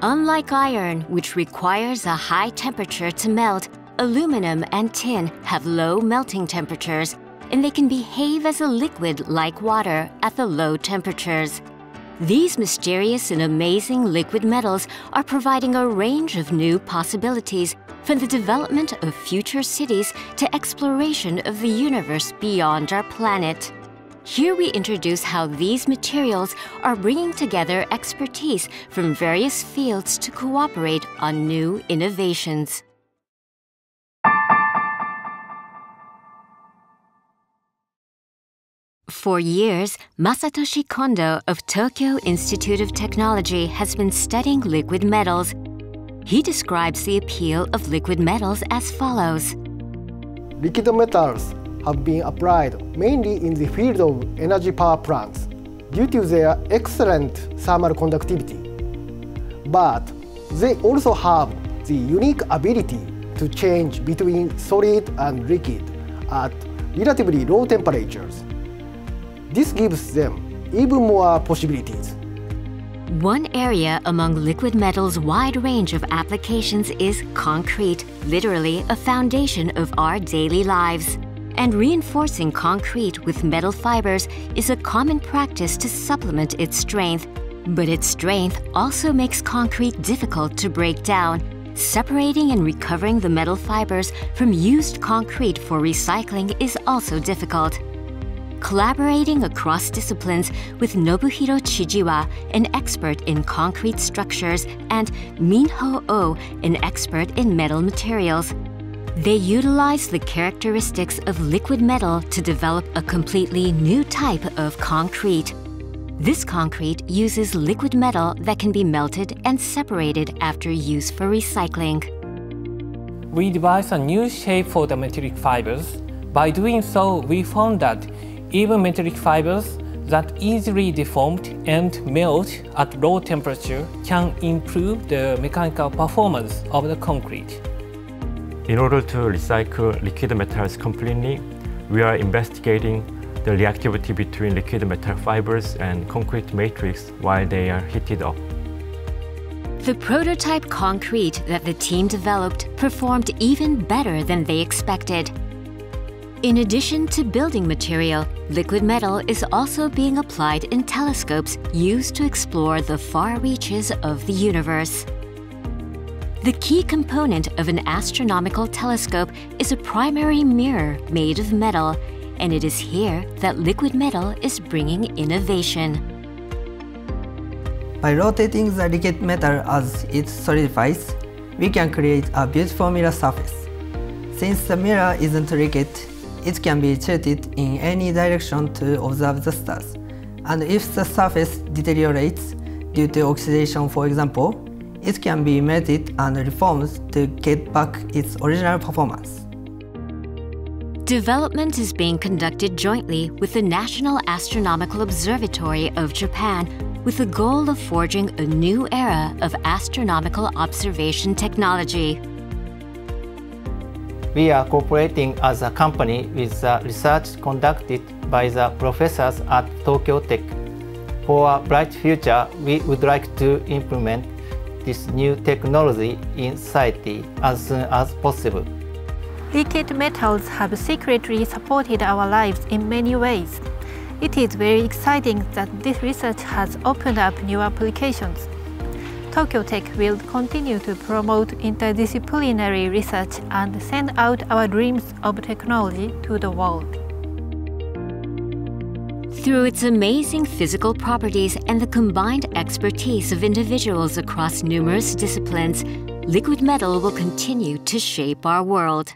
Unlike iron, which requires a high temperature to melt, aluminum and tin have low melting temperatures, and they can behave as a liquid like water at the low temperatures. These mysterious and amazing liquid metals are providing a range of new possibilities, from the development of future cities to exploration of the universe beyond our planet. Here we introduce how these materials are bringing together expertise from various fields to cooperate on new innovations. For years, Masatoshi Kondo of Tokyo Institute of Technology has been studying liquid metals. He describes the appeal of liquid metals as follows. Liquid metals have been applied mainly in the field of energy power plants due to their excellent thermal conductivity. But they also have the unique ability to change between solid and liquid at relatively low temperatures. This gives them even more possibilities. One area among liquid metals' wide range of applications is concrete, literally a foundation of our daily lives. And reinforcing concrete with metal fibers is a common practice to supplement its strength. But its strength also makes concrete difficult to break down. Separating and recovering the metal fibers from used concrete for recycling is also difficult. Collaborating across disciplines with Nobuhiro Chijiwa, an expert in concrete structures, and Minho Oh, an expert in metal materials. They utilize the characteristics of liquid metal to develop a completely new type of concrete. This concrete uses liquid metal that can be melted and separated after use for recycling. We devised a new shape for the metallic fibers. By doing so, we found that even metallic fibers that easily deformed and melt at low temperature can improve the mechanical performance of the concrete. In order to recycle liquid metals completely, we are investigating the reactivity between liquid metal fibers and concrete matrix while they are heated up. The prototype concrete that the team developed performed even better than they expected. In addition to building material, liquid metal is also being applied in telescopes used to explore the far reaches of the universe. The key component of an astronomical telescope is a primary mirror made of metal, and it is here that liquid metal is bringing innovation. By rotating the liquid metal as it solidifies, we can create a beautiful mirror surface. Since the mirror isn't liquid, it can be tilted in any direction to observe the stars, and if the surface deteriorates due to oxidation, for example, it can be melted and reformed to get back its original performance. Development is being conducted jointly with the National Astronomical Observatory of Japan, with the goal of forging a new era of astronomical observation technology. We are cooperating as a company with the research conducted by the professors at Tokyo Tech. For a bright future, we would like to implement this new technology in society as soon as possible. Liquid metals have secretly supported our lives in many ways. It is very exciting that this research has opened up new applications. Tokyo Tech will continue to promote interdisciplinary research and send out our dreams of technology to the world. Through its amazing physical properties and the combined expertise of individuals across numerous disciplines, liquid metal will continue to shape our world.